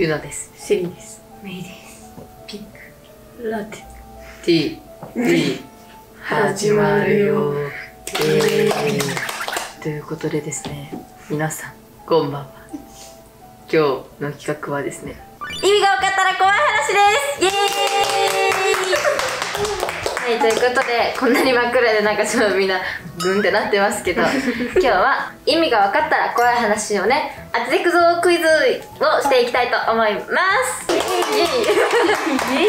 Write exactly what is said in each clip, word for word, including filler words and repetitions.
ユナです。シリです。メイです。ピンク。ラテ。ティ。ティ。始まるよ。ということでですね、皆さん、こんばんは。今日の企画はですね、意味が分かったら怖い話です。イエーイ。はい、ということで、こんなに真っ暗でなんかちょっとみんなグンってなってますけど、今日は意味が分かったら怖い話をね、当ててくぞクイズをしていきたいと思います。イエーイ。イエ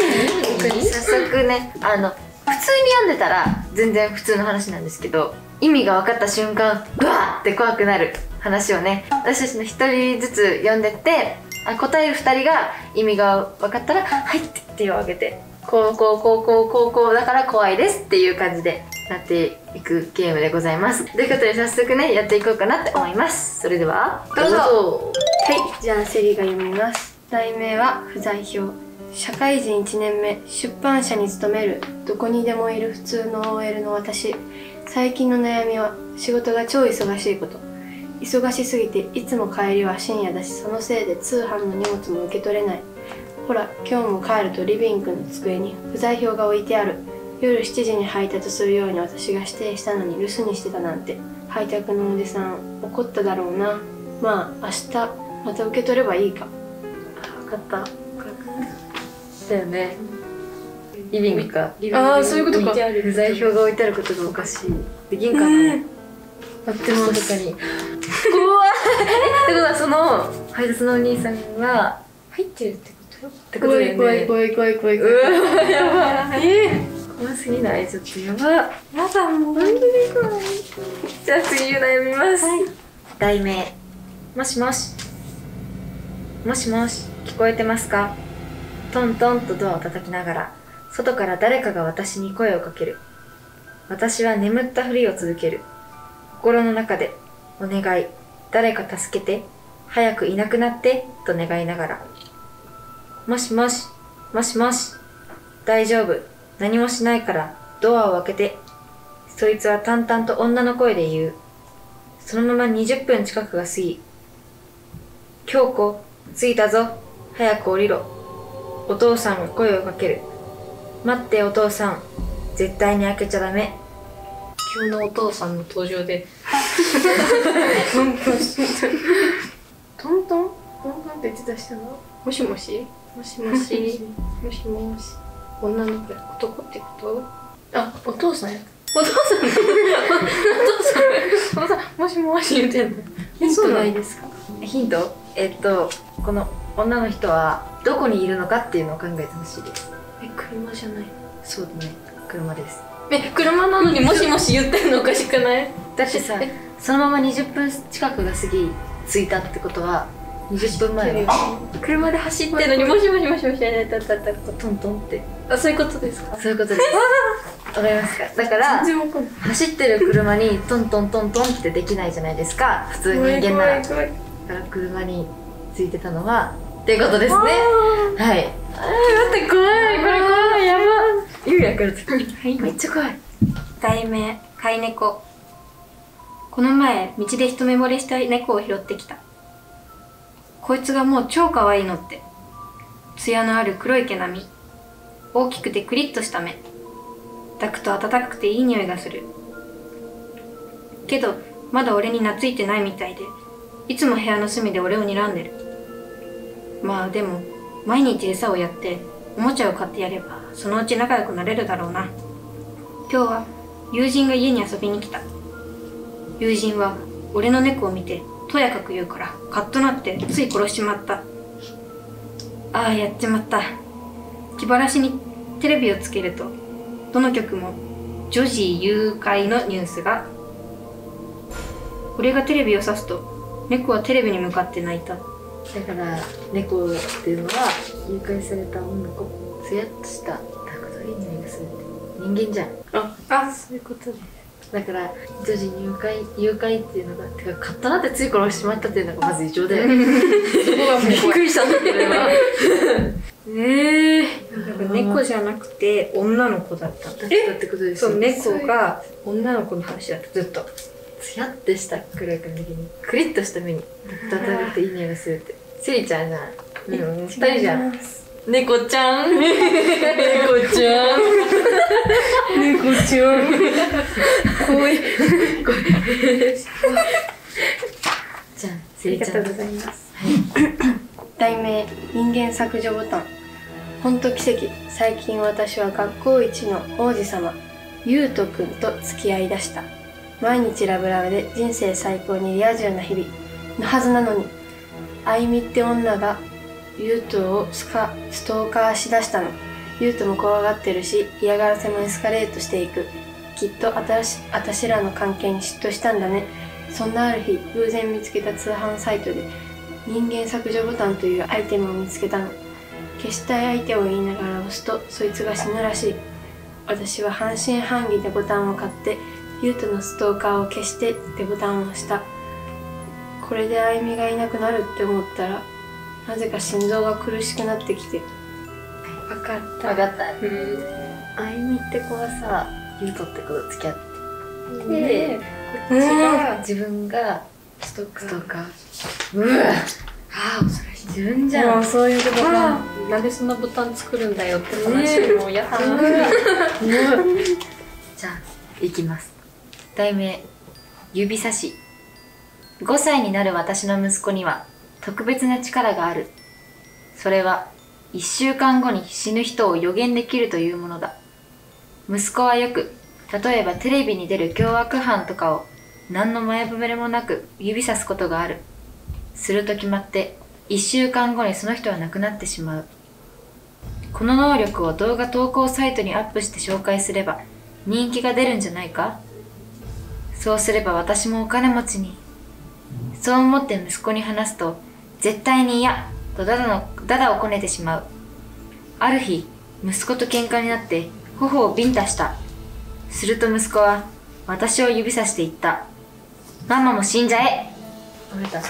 ーイ。早速ね、あの普通に読んでたら全然普通の話なんですけど、意味が分かった瞬間ブワーって怖くなる話をね、私たちのひとりずつ読んでって、あ、答えるふたりが意味が分かったら「はい」って手を挙げて「こうこうこうこうこうこうだから怖いです」っていう感じでなっていくゲームでございます。ということで早速ね、やっていこうかなって思います。それではどうぞ。はい、じゃあセリが読みます。題名は「不在票」。社会人いちねんめ、出版社に勤める。どこにでもいる普通の オーエル の私。最近の悩みは仕事が超忙しいこと。忙しすぎていつも帰りは深夜だし、そのせいで通販の荷物も受け取れない。ほら、今日も帰るとリビングの机に不在票が置いてある。夜しちじに配達するように私が指定したのに留守にしてたなんて。配達のおじさん、怒っただろうな。まあ、明日また受け取ればいいか。分かった。だよね、リビングか。ああ、そういうことか。不在票が置いてあることがおかしい。できんかな。待ってます。確かに怖い。ってことはその配達のお兄さんは入ってるってことってことだよね。怖い怖い怖い怖い怖い。やばい。怖すぎない？ちょっとやば。やだ、もう本当に怖い。じゃあ次ゆな読みます。題名、もしもし。もしもし、聞こえてますか？トントンとドアを叩きながら、外から誰かが私に声をかける。私は眠ったふりを続ける。心の中で、お願い、誰か助けて、早くいなくなって、と願いながら。もしもし、もしもし、大丈夫、何もしないから、ドアを開けて。そいつは淡々と女の声で言う。そのままにじゅっぷん近くが過ぎ。京子、着いたぞ、早く降りろ。お父さんが声をかける。待ってお父さん、絶対に開けちゃダメ。今日のお父さんの登場でトントントントントンって言って出したの。もしもしもしもしもしもし、女の子、男ってこと。あ、お父さんや。お父さんお父さんお父さんもしもし言ってんの。ヒントないですか？ヒント、えっとこの女の人はどこにいるのかっていうのを考えてほしいです。え、車じゃない？そうだね、車です。え、車なのにもしもし言ってんのおかしくない？だってさ、そのままにじゅっぷん近くが過ぎ着いたってことはにじゅっぷんまえは車で走ってるのにもしもしもしもしやられたらトントンって。あ、そういうことですか？そういうことです。わかりますか？だから走ってる車にトントントントンってできないじゃないですか、普通人間なら。だから車についてたのはっていうことですね。はい。あ、待って、怖い、これ怖い、やば。ゆうやからつく。めっちゃ怖い。題名、飼い猫。この前道で一目惚れした猫を拾ってきた。こいつがもう超可愛いのって。艶のある黒い毛並み、大きくてクリッとした目、抱くと暖かくていい匂いがする。けどまだ俺に懐いてないみたいで、いつも部屋の隅で俺を睨んでる。まあでも毎日餌をやっておもちゃを買ってやれば、そのうち仲良くなれるだろうな。今日は友人が家に遊びに来た。友人は俺の猫を見てとやかく言うから、カッとなってつい殺しちまった。ああ、やっちまった。気晴らしにテレビをつけると、どの局も女児誘拐のニュースが。俺がテレビを指すと猫はテレビに向かって泣いた。だから猫っていうのは誘拐された女の子、ツヤっとした高い匂いがする人間じゃん。ああ、そういうことです。だから女児誘拐誘拐っていうのが、てかカッとなってつい殺してしまったっていうのがまず異常だよね。そこがもうびっくりしたんだけど。ええ、猫じゃなくて女の子だっただったってことですよね。そう、猫が女の子の話だったずっと。つやってした黒い髪の毛にクリッとした目に、だただっていい匂いがするって。セリちゃんじゃん。うん、ふたりじゃん。猫ちゃん、猫ちゃん、猫ちゃん、怖い。じゃあ、ありがとうございます。題名、人間削除ボタン。本当奇跡。最近私は学校一の王子様、ゆうとくんと付き合いだした。毎日ラブラブで人生最高にリア充な日々のはずなのに、あゆみって女がゆうとをスカストーカーしだしたの。ゆうとも怖がってるし、嫌がらせもエスカレートしていく。きっとあたし、あたしらの関係に嫉妬したんだね。そんなある日、偶然見つけた通販サイトで人間削除ボタンというアイテムを見つけたの。消したい相手を言いながら押すと、そいつが死ぬらしい。私は半信半疑でボタンを買って、ゆうとのストーカーを消してってボタンを押した。これであゆみがいなくなるって思ったら、なぜか心臓が苦しくなってきて。わかった。わかった。あゆみって子はさ、ゆうとって子と付き合ってて、こっちが自分がストーカー。うわあ、恐ろしい。自分じゃん。そういうことか。なんでそんなボタン作るんだよって話もやった。じゃあ、いきます。題名、指差し。ごさいになる私の息子には、特別な力がある。それはいっしゅうかんごに死ぬ人を予言できるというものだ。息子はよく、例えばテレビに出る凶悪犯とかを何の前触れもなく指さすことがある。すると決まっていっしゅうかんごにその人は亡くなってしまう。この能力を動画投稿サイトにアップして紹介すれば人気が出るんじゃないか。そうすれば私もお金持ちに。そう思って息子に話すと、絶対に嫌とダダのダダをこねてしまう。ある日、息子と喧嘩になって頬をビンタした。すると息子は私を指さして言った。ママも死んじゃえ。あれだ、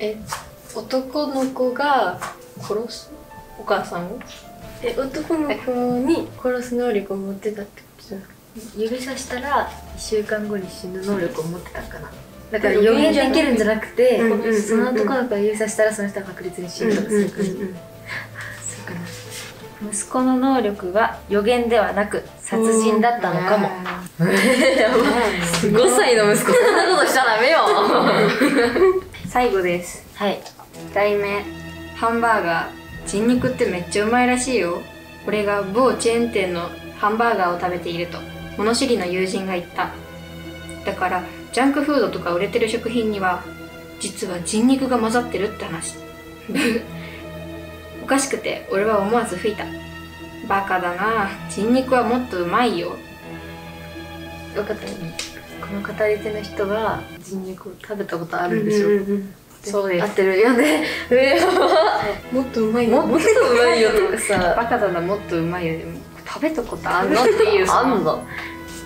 え、男の子が殺すお母さんを、え、男の子に殺す能力を持ってたってことじゃない？指さしたらいっしゅうかんごに死ぬ能力を持ってたんかな。だから予言できるんじゃなくて、その男の子が指さしたらその人は確率に死ぬとかするから、息子の能力は予言ではなく殺人だったのかも。ごさいの息子、そんなことしちゃダメよ。最後です。はい。題名、ハンバーガー。人肉ってめっちゃうまいらしいよ。俺が某チェーン店のハンバーガーを食べていると物知りの友人が言った。だからジャンクフードとか売れてる食品には実は人肉が混ざってるって話。おかしくて俺は思わず吹いた。バカだな、人肉はもっとうまいよ。分かったよね。この語り手の人が人肉を食べたことあるんでしょ。そうです。合ってるよね。もっとうまいよ、もっとうまいよとかさ、バカだな、もっとうまいよ、食べたことあんのっていう。あんの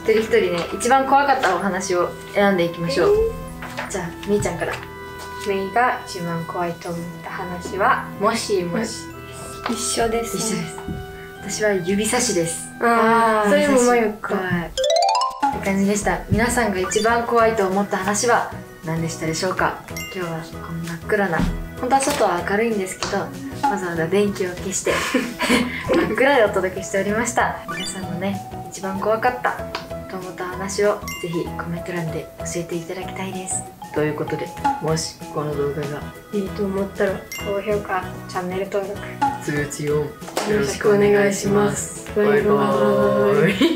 一人一人ね、一番怖かったお話を選んでいきましょう。えー、じゃあ、みーちゃんから。メイが一番怖いと思った話は、もしもし。一緒です。一緒です。私は指差しです。ああ、それも迷った。って感じでした。皆さんが一番怖いと思った話は何でしたでしょうか。今日はこの真っ暗な、本当は外は明るいんですけど、わざわざ電気を消して真っ暗でお届けしておりました。皆さんのね、一番怖かったと思った話をぜひコメント欄で教えていただきたいです。ということで、もしこの動画がいいと思ったら高評価、チャンネル登録、通知をよろしくお願いします。バイバーイ。